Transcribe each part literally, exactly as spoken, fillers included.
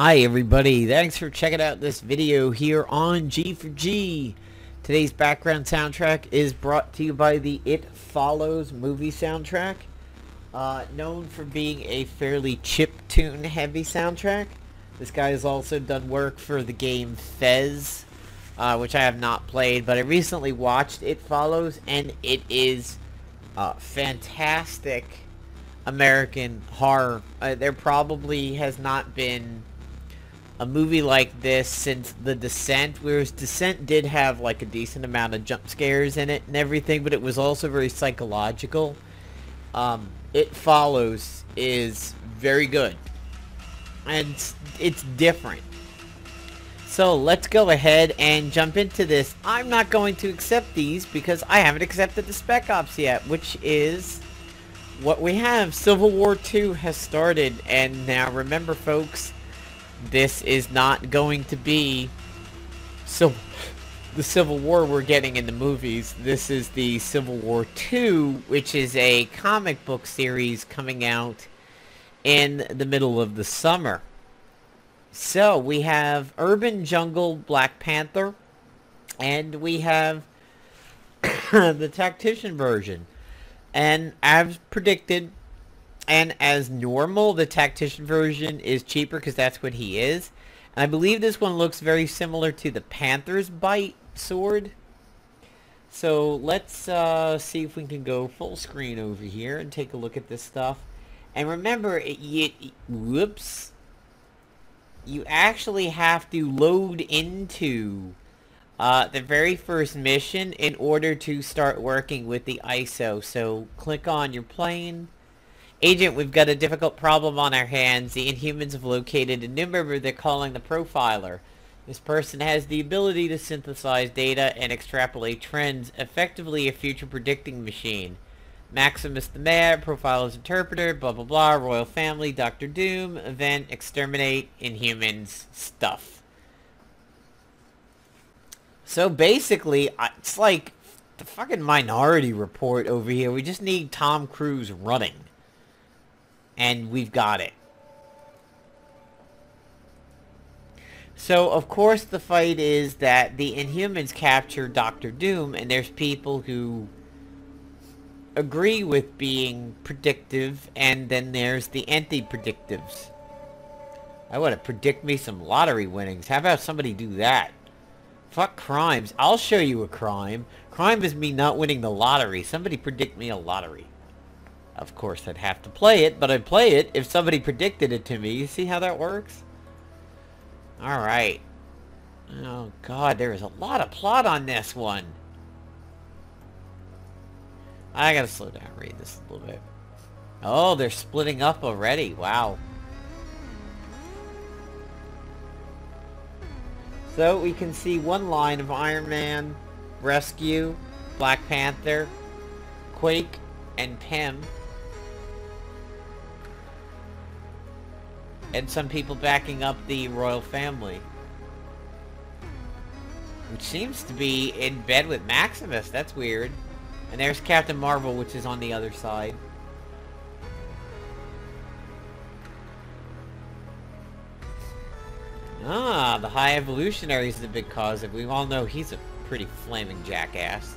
Hi everybody, thanks for checking out this video here on G four G. Today's background soundtrack is brought to you by the It Follows movie soundtrack. Uh, known for being a fairly chiptune heavy soundtrack. This guy has also done work for the game Fez, uh, which I have not played, but I recently watched It Follows and it is uh, fantastic American horror. Uh, there probably has not been a movie like this since The Descent, whereas Descent did have like a decent amount of jump scares in it and everything, but it was also very psychological. Um, It Follows is very good, and it's, it's different. So let's go ahead and jump into this. I'm not going to accept these because I haven't accepted the Spec Ops yet, which is what we have. Civil War two has started, and now remember folks, this is not going to be so the Civil War we're getting in the movies. This is the Civil War two, which is a comic book series coming out in the middle of the summer. So we have Urban Jungle, Black Panther, and we have the tactician version. And as predicted, and as normal, the tactician version is cheaper because that's what he is. And I believe this one looks very similar to the Panther's Bite sword. So let's uh, see if we can go full screen over here and take a look at this stuff. And remember, it, you, whoops, you actually have to load into Uh, the very first mission in order to start working with the I S O. So click on your plane. Agent, we've got a difficult problem on our hands. The Inhumans have located a new member they're calling the Profiler. This person has the ability to synthesize data and extrapolate trends, effectively a future predicting machine. Maximus the Mad, Profiler's interpreter, blah blah blah, royal family, Doctor Doom, event, exterminate, Inhumans, stuff. So basically, it's like the fucking Minority Report over here. We just need Tom Cruise running. And we've got it. So, of course, the fight is that the Inhumans capture Doctor Doom, and there's people who agree with being predictive, and then there's the anti-predictives. I want to predict me some lottery winnings. How about somebody do that? Fuck crimes. I'll show you a crime. Crime is me not winning the lottery. Somebody predict me a lottery. Of course, I'd have to play it, but I'd play it if somebody predicted it to me. You see how that works? Alright. Oh, God, there is a lot of plot on this one. I gotta slow down and read this a little bit. Oh, they're splitting up already. Wow. So we can see one line of Iron Man, Rescue, Black Panther, Quake, and Pym. And some people backing up the royal family. Which seems to be in bed with Maximus, that's weird. And there's Captain Marvel, which is on the other side. Ah, the High Evolutionary is the big cause. We all know he's a pretty flaming jackass.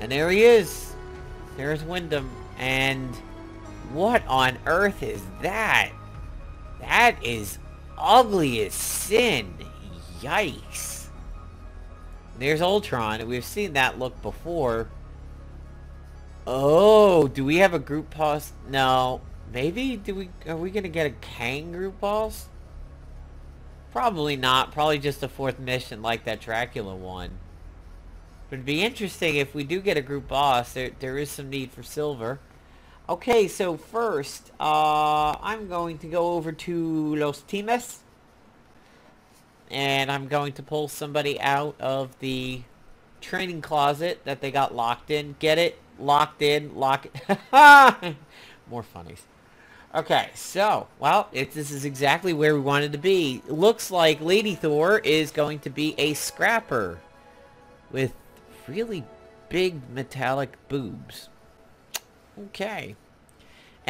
And there he is. There's Wyndham. And what on earth is that? That is ugly as sin. Yikes. There's Ultron. We've seen that look before. Oh, do we have a group pause? No. Maybe? Do we? Are we gonna get a Kang group boss? Probably not. Probably just a fourth mission like that Dracula one. But it'd be interesting if we do get a group boss. There, there is some need for silver. Okay, so first, uh, I'm going to go over to Los Teams. And I'm going to pull somebody out of the training closet that they got locked in. Get it? Locked in. Lock it. More funnies. Okay, so, well, it, this is exactly where we wanted to be. It looks like Lady Thor is going to be a scrapper with really big metallic boobs. Okay.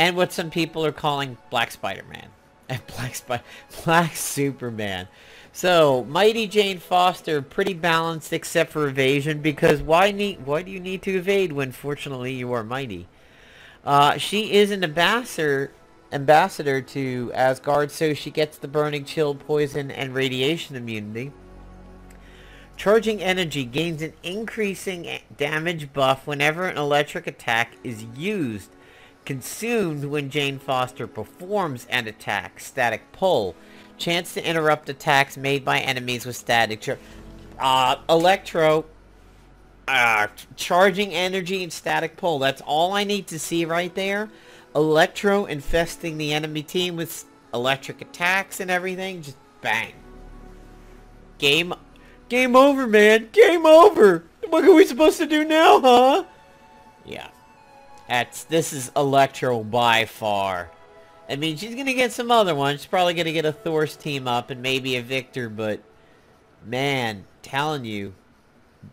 and what some people are calling Black Spider-Man and Black Sp- Black Superman. So, Mighty Jane Foster, pretty balanced except for evasion, because why need? Why do you need to evade when fortunately you are mighty? Uh, she is an ambassador, ambassador to Asgard, so she gets the burning, chill, poison, and radiation immunity. Charging energy gains an increasing damage buff whenever an electric attack is used. Consumed when Jane Foster performs an attack. Static pull. Chance to interrupt attacks made by enemies with static charge. Uh, Electro. Uh, charging energy and static pull. That's all I need to see right there. Electro infesting the enemy team with electric attacks and everything. Just bang. Game over. Game over, man. Game over. What are we supposed to do now, huh? Yeah. That's, this is Electro by far. I mean, she's going to get some other ones. She's probably going to get a Thor's team up and maybe a Victor, but... Man, telling you.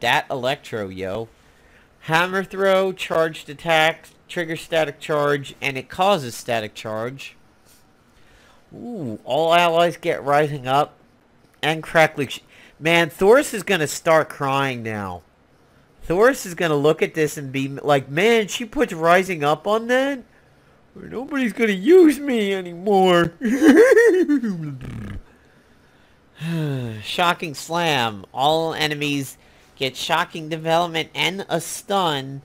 That Electro, yo. Hammer throw, charged attack, trigger static charge, and it causes static charge. Ooh, all allies get rising up and crackling... Man, Thoris is going to start crying now. Thoris is going to look at this and be like, man, she puts rising up on that? Nobody's going to use me anymore. Shocking slam. All enemies get shocking development and a stun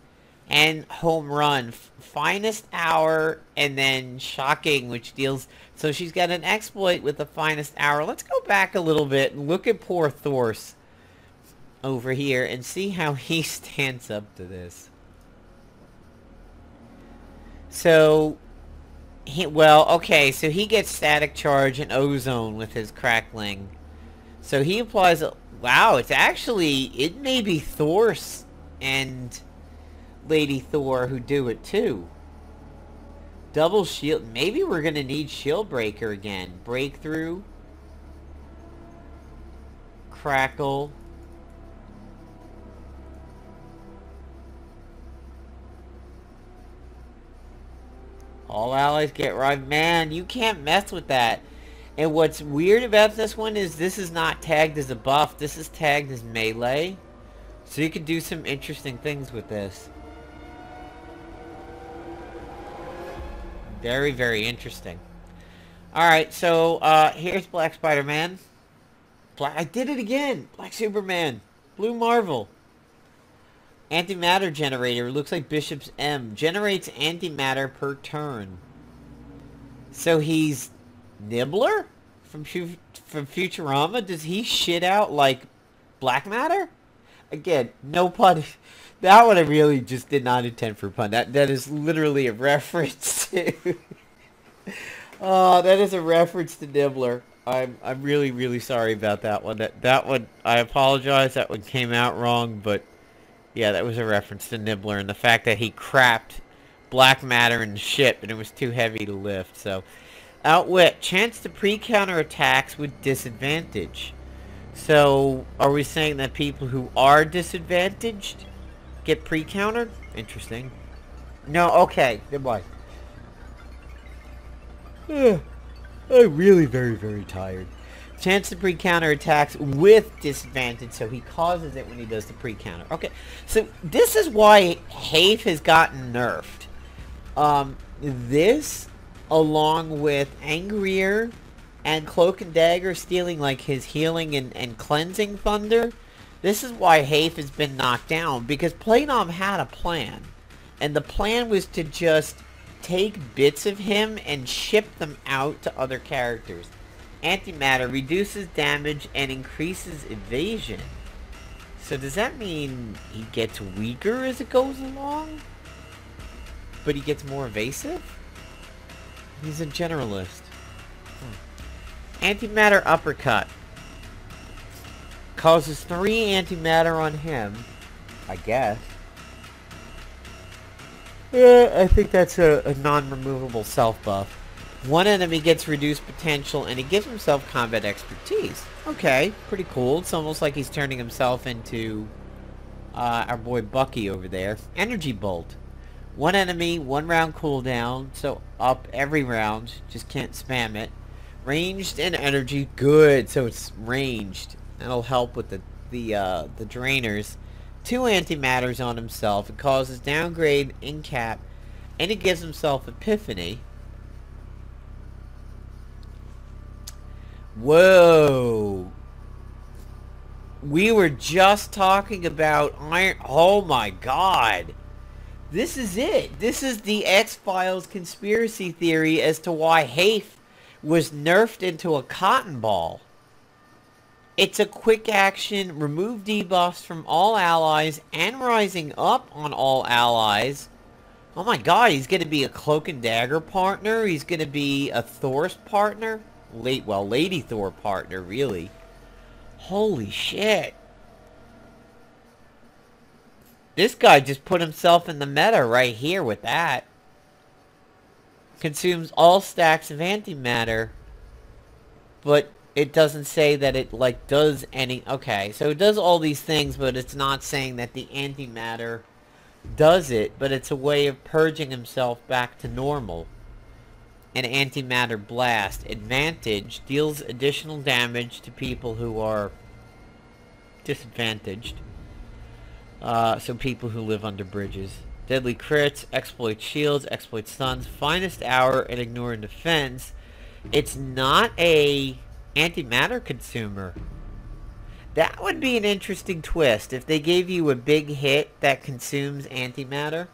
and home run. Finest hour and then shocking, which deals... So she's got an exploit with the finest hour. Let's go back a little bit and look at poor Thors over here and see how he stands up to this. So, he, well, okay, so he gets static charge and ozone with his crackling. So he applies, a, wow, it's actually, it may be Thors and Lady Thor who do it too. Double shield. Maybe we're going to need shield breaker again. Breakthrough. Crackle. All allies get right. Man, you can't mess with that. And what's weird about this one is this is not tagged as a buff. This is tagged as melee. So you can do some interesting things with this. Very, very interesting. Alright, so uh, here's Black Spider-Man. Black, I did it again! Black Superman. Blue Marvel. Antimatter generator. Looks like Bishop's M. Generates antimatter per turn. So he's Nibbler? From, from Futurama? Does he shit out like black matter? Again, no pun. That one I really just did not intend for a pun. That that is literally a reference to. Oh, that is a reference to Nibbler. I'm I'm really really sorry about that one. That that one I apologize. That one came out wrong, but yeah, that was a reference to Nibbler and the fact that he crapped black matter and shit, but it was too heavy to lift. So, outwit, chance to pre-counter attacks with disadvantage. So, are we saying that people who are disadvantaged get pre-countered? Interesting. No, okay. Goodbye. Uh, I'm really very, very tired. Chance to pre-counter attacks with disadvantage, so he causes it when he does the pre-counter. Okay, so this is why Haste has gotten nerfed. Um, this, along with Angrier and Cloak and Dagger stealing, like, his healing and, and cleansing thunder... This is why Haste has been knocked down, because Playdom had a plan. And the plan was to just take bits of him and ship them out to other characters. Antimatter reduces damage and increases evasion. So does that mean he gets weaker as it goes along? But he gets more evasive? He's a generalist. Hmm. Antimatter uppercut. Causes three antimatter on him, I guess. Yeah, I think that's a, a non-removable self-buff. One enemy gets reduced potential, and he gives himself combat expertise. Okay, pretty cool. It's almost like he's turning himself into uh, our boy Bucky over there. Energy bolt. One enemy, one round cooldown, so up every round, just can't spam it. Ranged and energy, good, so it's ranged. That'll help with the, the, uh, the drainers. Two antimatters on himself, it causes downgrade in cap, and he gives himself epiphany. Whoa! We were just talking about iron, oh my god! This is it. This is the X-Files conspiracy theory as to why Haste was nerfed into a cotton ball. It's a quick action, remove debuffs from all allies and rising up on all allies. Oh my god, he's going to be a Cloak and Dagger partner. He's going to be a Thor's partner. Late, well, Lady Thor partner, really. Holy shit. This guy just put himself in the meta right here with that. Consumes all stacks of antimatter. But it doesn't say that it, like, does any... Okay, so it does all these things, but it's not saying that the antimatter does it. But it's a way of purging himself back to normal. An antimatter blast. Advantage deals additional damage to people who are disadvantaged. Uh, so people who live under bridges. Deadly crits, exploit shields, exploit stuns, finest hour, and ignore and defense. It's not a antimatter consumer. That would be an interesting twist if they gave you a big hit that consumes antimatter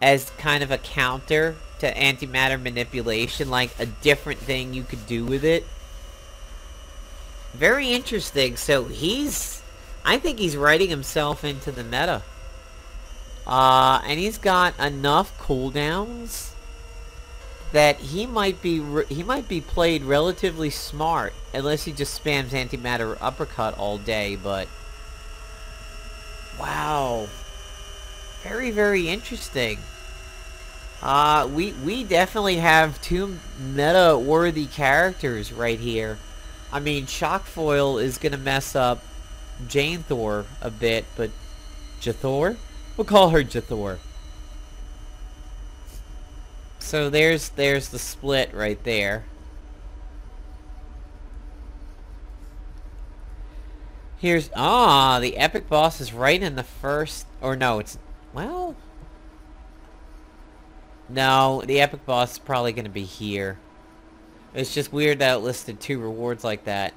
as kind of a counter to antimatter manipulation, like a different thing you could do with it. Very interesting. So he's... I think he's writing himself into the meta. Uh, and he's got enough cooldowns that he might be re he might be played relatively smart, unless he just spams antimatter uppercut all day. But wow, very very interesting. Uh, we we definitely have two meta worthy characters right here. I mean, Shockfoil is gonna mess up Jane Thor a bit, but J'Thor? We'll call her J'Thor. So there's there's the split right there. Here's ah the epic boss is right in the first, or no, it's well no the epic boss is probably gonna be here. It's just weird that it listed two rewards like that.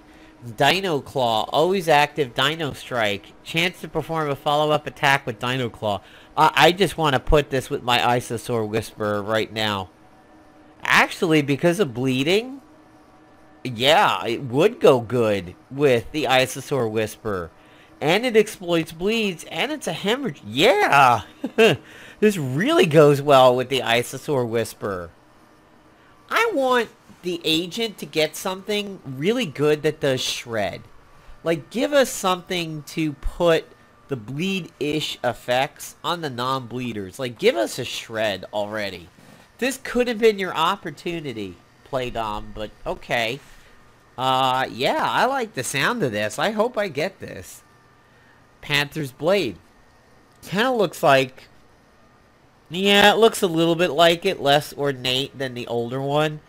Dino Claw, always active Dino Strike. Chance to perform a follow-up attack with Dino Claw. Uh, I just want to put this with my Isosaur Whisperer right now. Actually, because of bleeding, yeah, it would go good with the Isosaur Whisperer. And it exploits bleeds, and it's a hemorrhage. Yeah! This really goes well with the Isosaur Whisperer. I want... the agent to get something really good that does shred. Like, give us something to put the bleed-ish effects on the non-bleeders. Like, give us a shred already. This could have been your opportunity, Playdom, but okay. Uh, yeah, I like the sound of this. I hope I get this. Panther's Blade. Kind of looks like... yeah, it looks a little bit like it. Less ornate than the older one.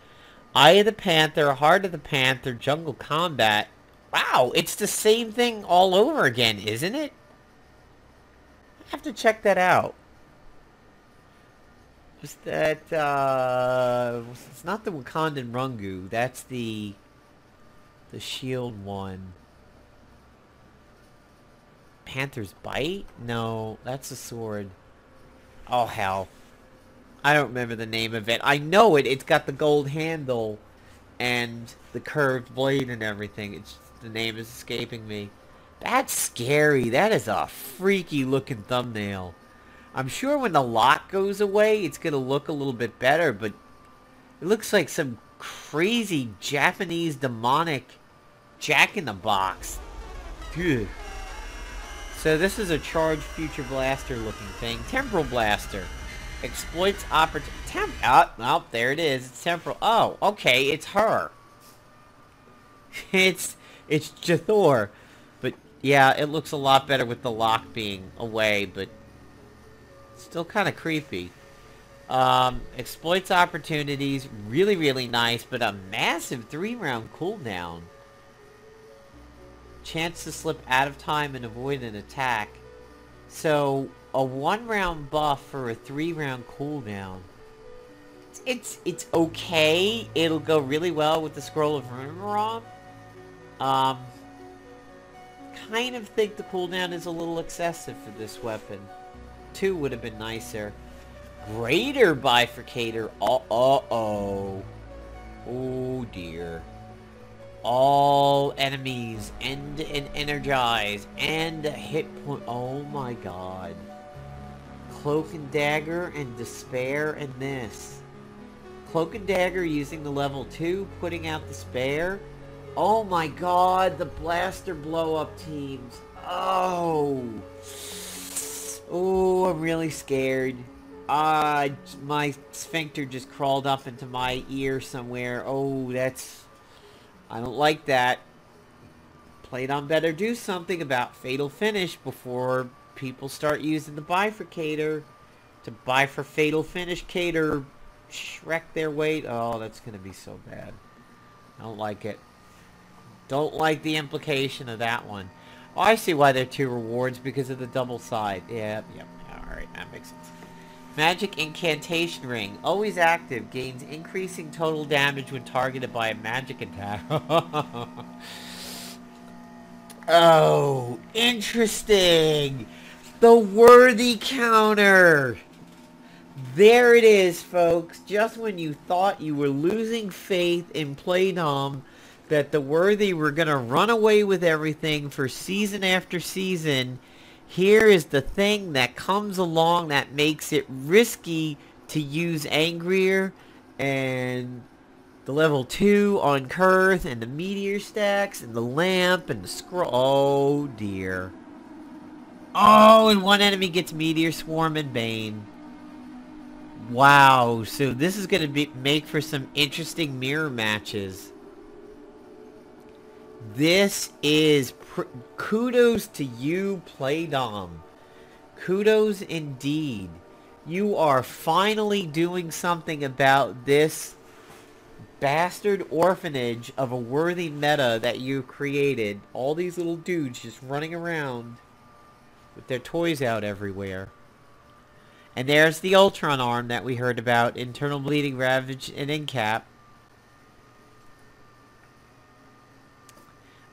Eye of the Panther, Heart of the Panther, Jungle Combat. Wow, it's the same thing all over again, isn't it? I have to check that out. Just that, uh... it's not the Wakandan Rungu. That's the... the shield one. Panther's Bite? No, that's a sword. Oh, hell. I don't remember the name of it. I know it. It's got the gold handle and the curved blade and everything. It's just, the name is escaping me. That's scary. That is a freaky looking thumbnail. I'm sure when the lock goes away, it's going to look a little bit better, but it looks like some crazy Japanese demonic jack-in-the-box. So this is a charged future blaster looking thing. Temporal Blaster. Exploits opportunity. Temp. Oh, oh, there it is. It's temporal. Oh, okay. It's her. it's it's J'Thor, but yeah, it looks a lot better with the lock being away. But Still kind of creepy. Um, exploits opportunities. Really, really nice, but a massive three round cooldown. Chance to slip out of time and avoid an attack. So, a one round buff for a three round cooldown. It's, it's, it's okay. It'll go really well with the Scroll of Rimroth. Um, kind of think the cooldown is a little excessive for this weapon. Two would have been nicer. Greater Bifurcator. Uh-oh. Oh, dear. All enemies end and energize and hit point. Oh, my God. Cloak and Dagger and Despair and this. Cloak and Dagger using the level two, putting out Despair. Oh, my God. The blaster blow-up teams. Oh. Oh, I'm really scared. Uh, my sphincter just crawled up into my ear somewhere. Oh, that's... I don't like that. Playdom better do something about Fatal Finish before people start using the Bifurcator to buy for Fatal Finish cater Shrek their weight. Oh, that's going to be so bad. I don't like it. Don't like the implication of that one. Oh, I see why they're two rewards, because of the double side. Yep, yep. Alright, that makes sense. Magic Incantation Ring. Always active. Gains increasing total damage when targeted by a magic attack. Oh, interesting. The Worthy counter. There it is, folks. Just when you thought you were losing faith in Playdom, that the Worthy were going to run away with everything for season after season, here is the thing that comes along that makes it risky to use Angrier and the level two on Kurth and the meteor stacks and the lamp and the scroll. Oh, dear. Oh, and one enemy gets Meteor Swarm and Bane. Wow, so this is going to be make for some interesting mirror matches. This is pr kudos to you, Playdom. Kudos indeed. You are finally doing something about this bastard orphanage of a Worthy meta that you created. All these little dudes just running around with their toys out everywhere. And there's the Ultron arm that we heard about. Internal bleeding, ravage, and incap.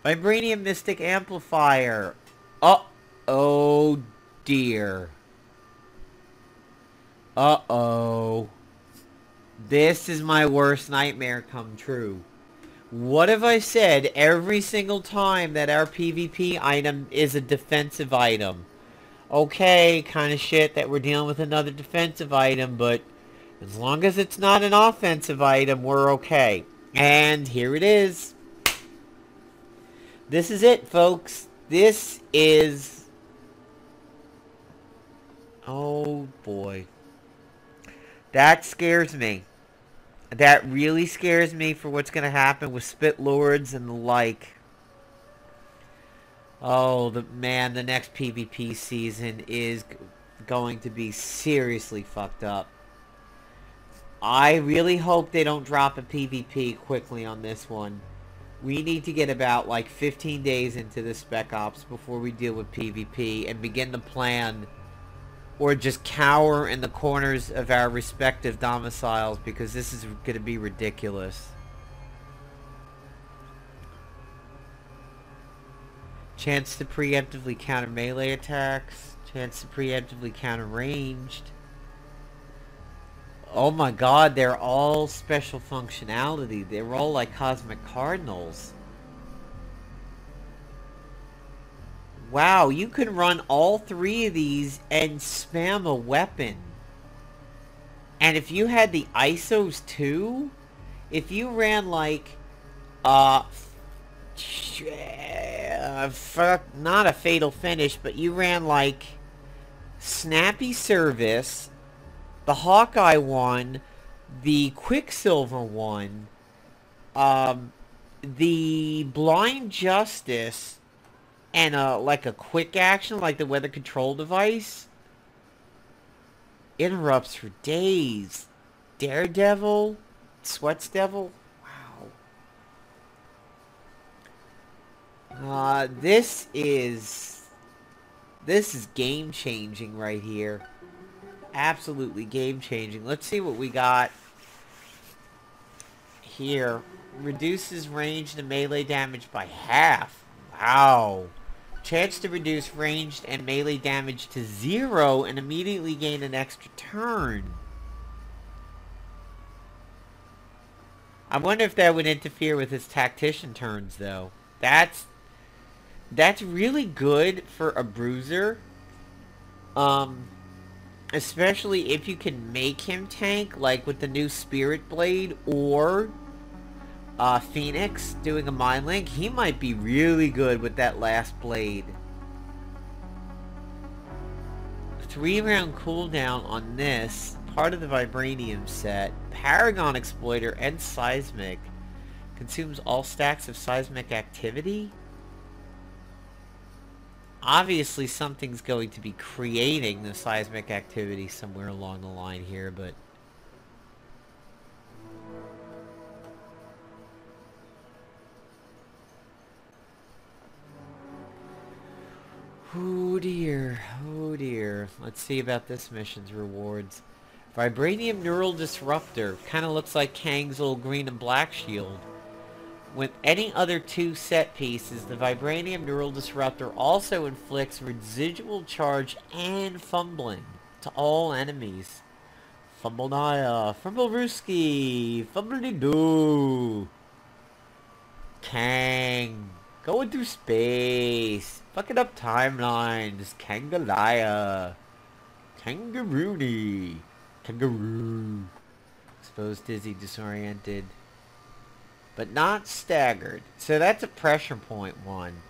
Vibranium Mystic Amplifier. Oh, oh dear. Uh-oh. This is my worst nightmare come true. What have I said every single time that our PvP item is a defensive item? Okay, kind of shit that we're dealing with another defensive item, but as long as it's not an offensive item, we're okay. And here it is. This is it, folks. This is... Oh, boy. That scares me. That really scares me for what's going to happen with Spit Lords and the like. Oh, the man, the next PvP season is going to be seriously fucked up. I really hope they don't drop a PvP quickly on this one. We need to get about like fifteen days into the Spec Ops before we deal with PvP and begin to plan, or just cower in the corners of our respective domiciles, because this is going to be ridiculous. Chance to preemptively counter melee attacks. Chance to preemptively counter ranged. Oh my God, they're all special functionality. They're all like Cosmic Cardinals. Wow, you can run all three of these and spam a weapon. And if you had the I S Os too, if you ran like, uh, not a Fatal Finish, but you ran like Snappy Service, the Hawkeye one, the Quicksilver one, um, the Blind Justice, and a, like a quick action, like the weather control device. interrupts for days. Daredevil? Sweats Devil? Wow. Uh, this is... This is game-changing right here. Absolutely game-changing. Let's see what we got here. Reduces range and melee damage by half. Wow. Chance to reduce ranged and melee damage to zero and immediately gain an extra turn. I wonder if that would interfere with his tactician turns, though. That's that's really good for a bruiser. Um, especially if you can make him tank, like with the new Spirit Blade or... Uh, Phoenix doing a Mind Link. He might be really good with that last blade. Three round cooldown on this. Part of the Vibranium set. Paragon Exploiter and Seismic. Consumes all stacks of Seismic activity? Obviously something's going to be creating the Seismic activity somewhere along the line here, but... Oh dear, oh dear. Let's see about this mission's rewards. Vibranium Neural Disruptor. Kind of looks like Kang's old green and black shield. With any other two set pieces, the Vibranium Neural Disruptor also inflicts residual charge and fumbling to all enemies. Fumble Naya, Fumble Ruski, Fumble Doo. Kang. Going through space. Fucking up timelines. Kangalaya. Kangaroony. Kangaroo. Exposed, dizzy, disoriented. But not staggered. So that's a pressure point one.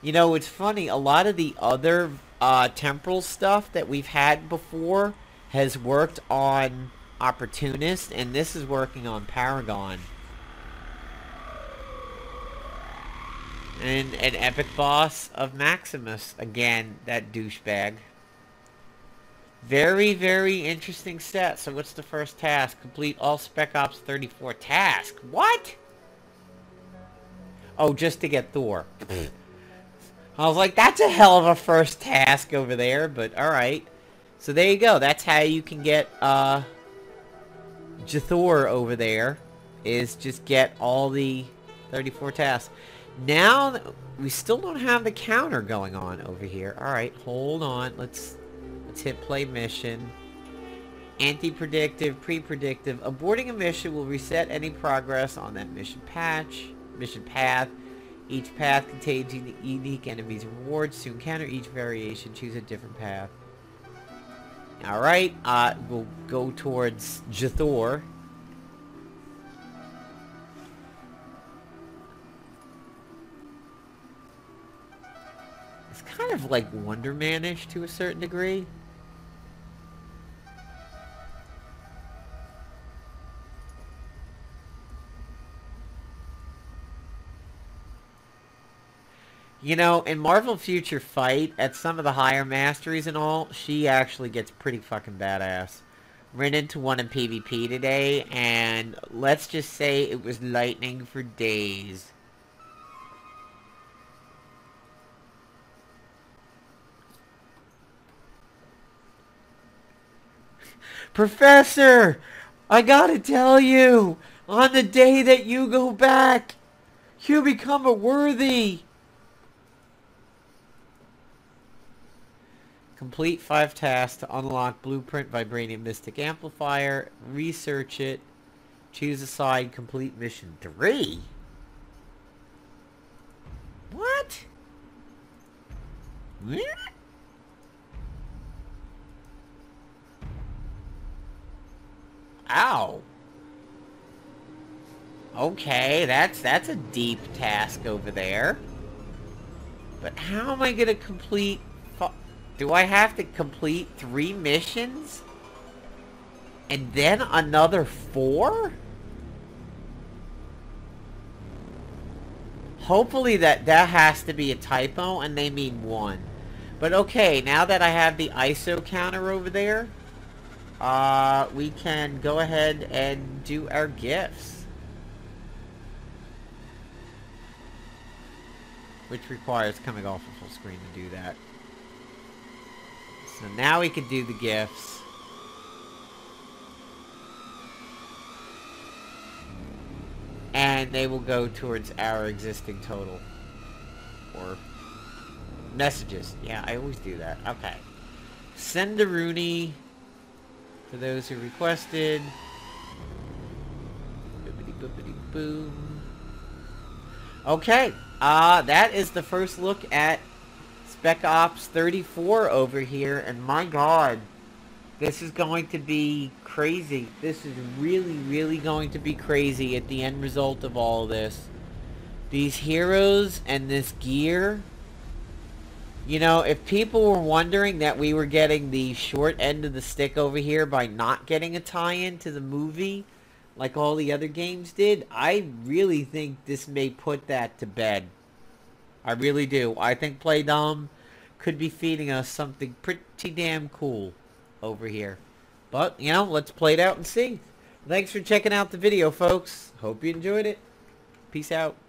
You know, it's funny. A lot of the other uh, temporal stuff that we've had before has worked on Opportunist. And this is working on Paragon. And an epic boss of Maximus. Again, that douchebag. Very, very interesting set. So what's the first task? Complete all Spec Ops thirty-four tasks. What? Oh, just to get Thor. I was like, that's a hell of a first task over there. But, alright. So there you go. That's how you can get uh, J'Thor over there. Is just get all the thirty-four tasks. Now, we still don't have the counter going on over here. Alright, hold on. Let's let's hit play mission. Anti-predictive, pre-predictive. Aborting a mission will reset any progress on that mission patch. Mission path. Each path contains unique enemies and rewards. To encounter each variation, choose a different path. Alright, uh, we'll go towards J'Thor. Kind of like Wonder Man-ish to a certain degree. You know, in Marvel Future Fight, at some of the higher masteries and all, she actually gets pretty fucking badass. Ran into one in PvP today, and let's just say it was lightning for days. Professor, I gotta tell you, on the day that you go back, you become a worthy. Complete five tasks to unlock Blueprint Vibranium Mystic Amplifier. Research it. Choose a side. Complete mission three. What? What? Ow. Okay, that's that's a deep task over there. But how am I gonna complete? Do I have to complete three missions? And then another four? Hopefully that that has to be a typo and they mean one. But okay, now that I have the I S O counter over there, uh, we can go ahead and do our gifts. Which requires coming off of full screen to do that. So now we can do the gifts. And they will go towards our existing total. Or messages. Yeah, I always do that. Okay. Send a Rooney for those who requested. Boopity boopity boom. Okay. Uh, that is the first look at Spec Ops thirty-four over here. And my god. This is going to be crazy. This is really, really going to be crazy at the end result of all of this. These heroes and this gear. You know, if people were wondering that we were getting the short end of the stick over here by not getting a tie-in to the movie, like all the other games did, I really think this may put that to bed. I really do. I think Playdom could be feeding us something pretty damn cool over here. But, you know, let's play it out and see. Thanks for checking out the video, folks. Hope you enjoyed it. Peace out.